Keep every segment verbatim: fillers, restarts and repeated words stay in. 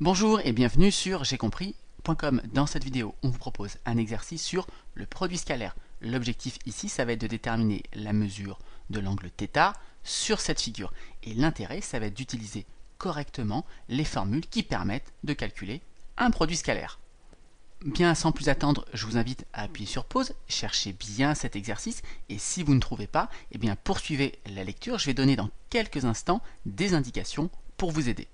Bonjour et bienvenue sur j'ai compris point com. Dans cette vidéo, on vous propose un exercice sur le produit scalaire. L'objectif ici, ça va être de déterminer la mesure de l'angle θ sur cette figure. Et l'intérêt, ça va être d'utiliser correctement les formules qui permettent de calculer un produit scalaire. Bien, sans plus attendre, je vous invite à appuyer sur pause, cherchez bien cet exercice et si vous ne trouvez pas, eh bien poursuivez la lecture. Je vais donner dans quelques instants des indications pour vous aider.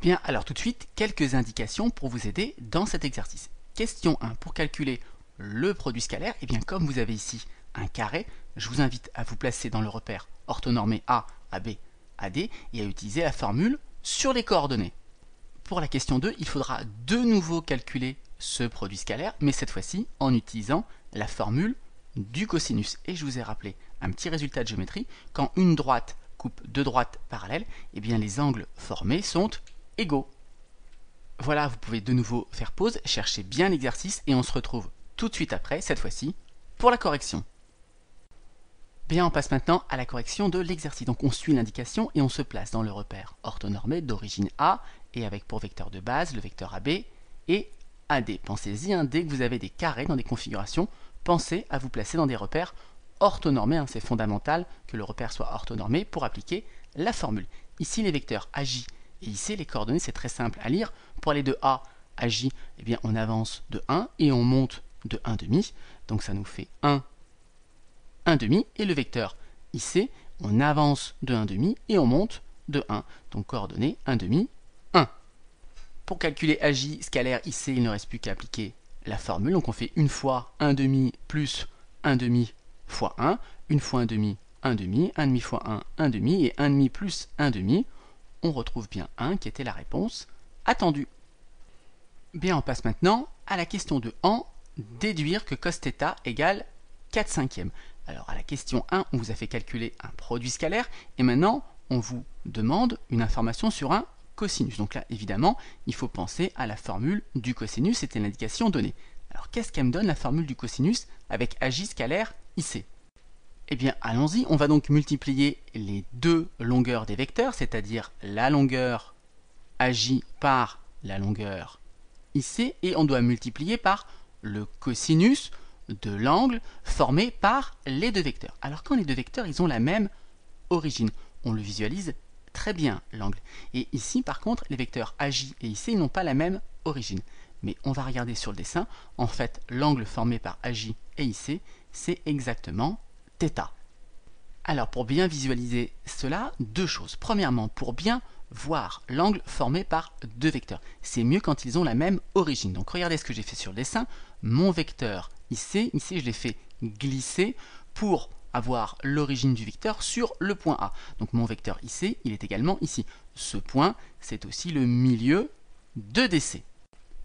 Bien, alors tout de suite, quelques indications pour vous aider dans cet exercice. Question un, pour calculer le produit scalaire, eh bien comme vous avez ici un carré, je vous invite à vous placer dans le repère orthonormé A, A B, A D et à utiliser la formule sur les coordonnées. Pour la question deux, il faudra de nouveau calculer ce produit scalaire, mais cette fois-ci en utilisant la formule du cosinus. Et je vous ai rappelé un petit résultat de géométrie, quand une droite coupe deux droites parallèles, eh bien les angles formés sont égaux. Voilà, vous pouvez de nouveau faire pause, chercher bien l'exercice et on se retrouve tout de suite après, cette fois-ci, pour la correction. Bien, on passe maintenant à la correction de l'exercice. Donc on suit l'indication et on se place dans le repère orthonormé d'origine A et avec pour vecteur de base le vecteur A B et A D. Pensez-y, hein, dès que vous avez des carrés dans des configurations, pensez à vous placer dans des repères orthonormés. Hein, c'est fondamental que le repère soit orthonormé pour appliquer la formule. Ici, les vecteurs A J et ici, les coordonnées, c'est très simple à lire. Pour aller de A à J, eh bien, on avance de un et on monte de un demi. Donc ça nous fait un, un demi. Et le vecteur I C, on avance de un demi et on monte de un. Donc coordonnées un demi, un. Pour calculer A J scalaire I C, il ne reste plus qu'à appliquer la formule. Donc on fait une fois un demi plus un demi fois un. Une fois un demi, un demi. un demi fois un, un demi. Et un demi plus un demi. On retrouve bien un qui était la réponse attendue. Bien, on passe maintenant à la question deux. En déduire que cos θ égale quatre cinquièmes. Alors à la question un, on vous a fait calculer un produit scalaire et maintenant on vous demande une information sur un cosinus. Donc là évidemment il faut penser à la formule du cosinus, c'était l'indication donnée. Alors qu'est-ce qu'elle me donne la formule du cosinus avec A J scalaire I C? Eh bien, allons-y, on va donc multiplier les deux longueurs des vecteurs, c'est-à-dire la longueur A J par la longueur I C, et on doit multiplier par le cosinus de l'angle formé par les deux vecteurs. Alors quand les deux vecteurs, ils ont la même origine, on le visualise très bien, l'angle. Et ici, par contre, les vecteurs A J et I C, ils n'ont pas la même origine. Mais on va regarder sur le dessin, en fait, l'angle formé par A J et I C, c'est exactement θ. Alors pour bien visualiser cela, deux choses. Premièrement, pour bien voir l'angle formé par deux vecteurs, c'est mieux quand ils ont la même origine. Donc regardez ce que j'ai fait sur le dessin. Mon vecteur I C, ici je l'ai fait glisser pour avoir l'origine du vecteur sur le point A. Donc mon vecteur I C, il est également ici. Ce point, c'est aussi le milieu de D C.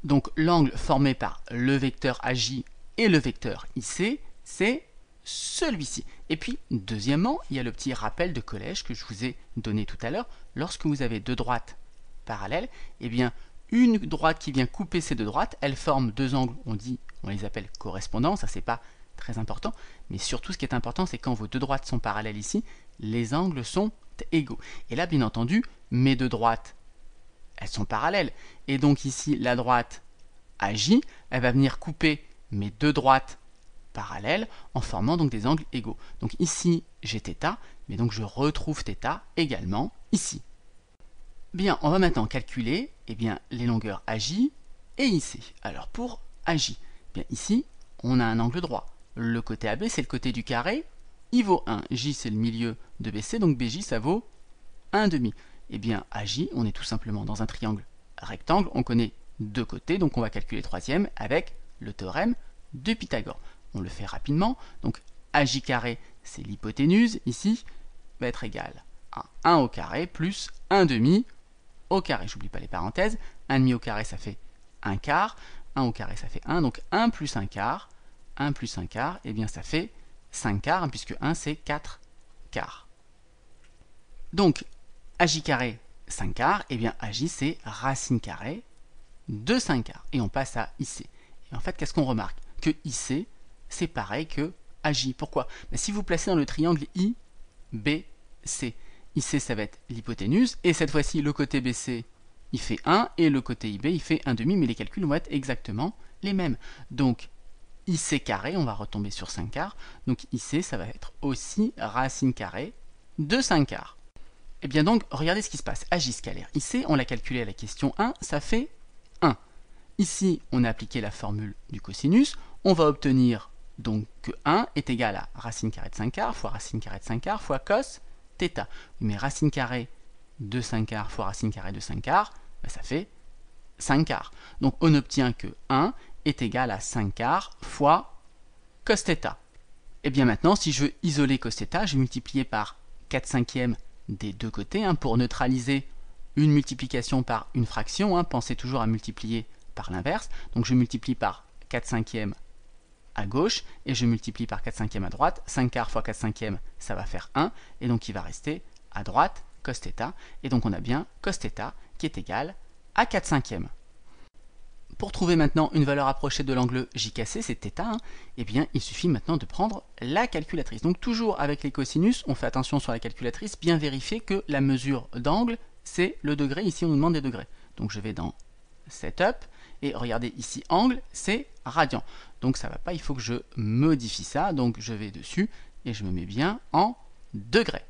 Donc l'angle formé par le vecteur A J et le vecteur I C, c'est celui-ci. Et puis, deuxièmement, il y a le petit rappel de collège que je vous ai donné tout à l'heure. Lorsque vous avez deux droites parallèles, eh bien, une droite qui vient couper ces deux droites, elle forme deux angles, on dit, on les appelle correspondants, ça c'est pas très important, mais surtout ce qui est important, c'est quand vos deux droites sont parallèles ici, les angles sont égaux. Et là, bien entendu, mes deux droites, elles sont parallèles. Et donc ici, la droite A J, elle va venir couper mes deux droites parallèles en formant donc des angles égaux. Donc ici j'ai θ, mais donc je retrouve θ également ici. Bien, on va maintenant calculer eh bien, les longueurs A J et I C. Alors pour A J, eh bien, ici on a un angle droit. Le côté A B c'est le côté du carré, il vaut un. J c'est le milieu de B C, donc B J ça vaut un demi. Eh bien A J, on est tout simplement dans un triangle rectangle, on connaît deux côtés, donc on va calculer le troisième avec le théorème de Pythagore. On le fait rapidement, donc A J carré, c'est l'hypoténuse, ici, va être égal à un au carré plus un demi au carré. J'oublie pas les parenthèses, un demi au carré ça fait un quart, un au carré ça fait un, donc un plus un quart, un plus un quart, et bien ça fait cinq quarts, hein, puisque un c'est quatre quarts. Donc A J carré cinq quarts, et bien A J c'est racine carrée de cinq quarts. Et on passe à I C. Et en fait, qu'est-ce qu'on remarque? Que I C, c'est pareil que A J. Pourquoi? Ben, si vous placez dans le triangle I B C, I C ça va être l'hypoténuse, et cette fois-ci le côté B C, il fait un, et le côté I B, il fait un demi, mais les calculs vont être exactement les mêmes. Donc, I C carré, on va retomber sur cinq quarts, donc I C, ça va être aussi racine carrée de cinq quarts. Et bien donc, regardez ce qui se passe. Agi scalaire I C, on l'a calculé à la question un, ça fait un. Ici, on a appliqué la formule du cosinus, on va obtenir donc que un est égal à racine carrée de cinq quarts fois racine carrée de cinq quarts fois cos θ. Mais racine carrée de cinq quarts fois racine carrée de cinq quarts, ben ça fait cinq quarts. Donc on obtient que un est égal à cinq quarts fois cos θ. Et bien maintenant, si je veux isoler cos θ, je vais multiplier par quatre cinquièmes des deux côtés, hein, pour neutraliser une multiplication par une fraction, hein, pensez toujours à multiplier par l'inverse. Donc je multiplie par quatre cinquièmes à gauche et je multiplie par quatre cinquièmes à droite. cinq quarts fois quatre cinquièmes, ça va faire un, et donc il va rester à droite cos θ, et donc on a bien cos θ qui est égal à quatre cinquièmes. Pour trouver maintenant une valeur approchée de l'angle J K C, c'est θ, hein, eh bien il suffit maintenant de prendre la calculatrice. Donc toujours avec les cosinus, on fait attention sur la calculatrice, bien vérifier que la mesure d'angle, c'est le degré. Ici on nous demande des degrés. Donc je vais dans Setup, et regardez ici angle, c'est radian. Donc ça ne va pas, il faut que je modifie ça. Donc je vais dessus, et je me mets bien en degrés.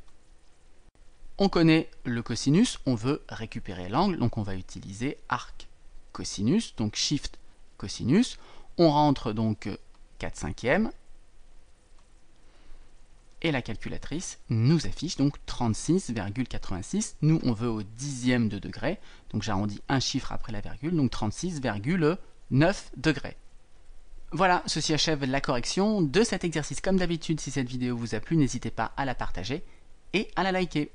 On connaît le cosinus, on veut récupérer l'angle, donc on va utiliser arc cosinus, donc shift cosinus, on rentre donc quatre cinquièmes, et la calculatrice nous affiche donc trente-six virgule quatre-vingt-six, nous on veut au dixième de degré, donc j'arrondis un chiffre après la virgule, donc trente-six virgule neuf degrés. Voilà, ceci achève la correction de cet exercice. Comme d'habitude, si cette vidéo vous a plu, n'hésitez pas à la partager et à la liker.